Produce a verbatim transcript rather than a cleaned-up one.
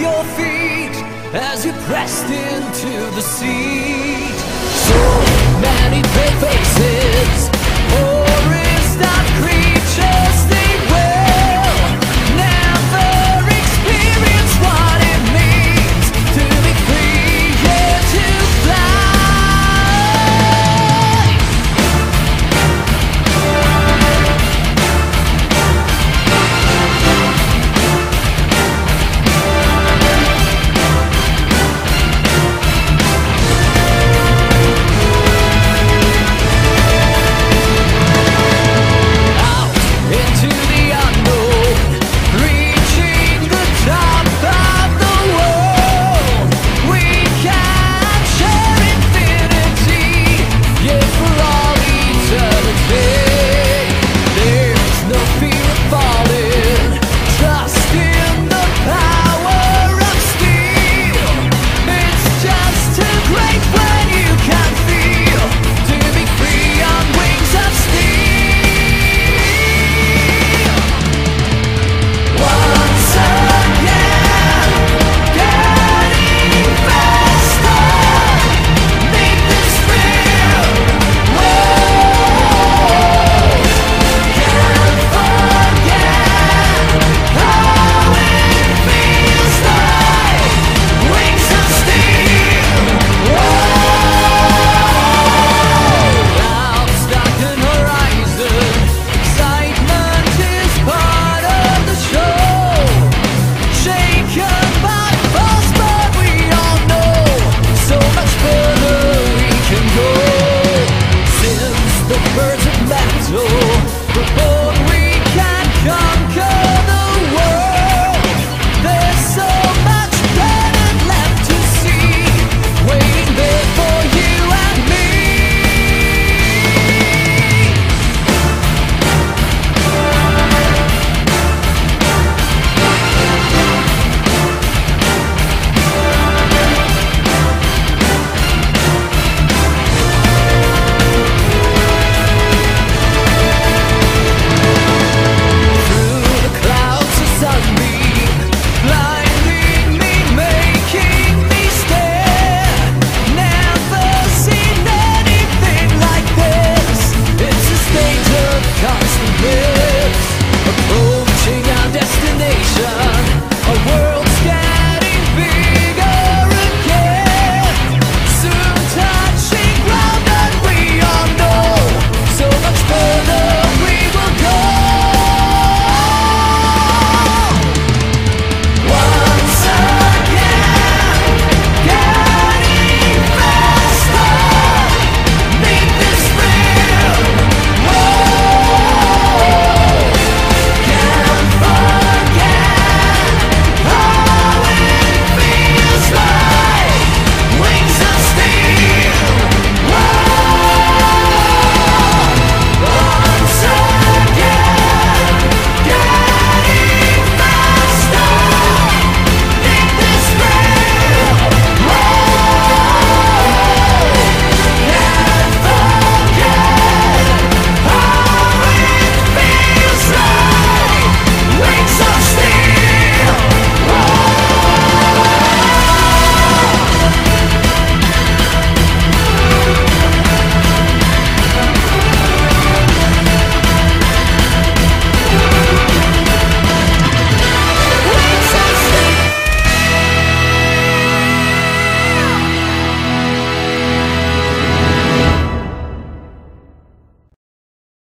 your feet as you pressed into the seat. So many fake faces.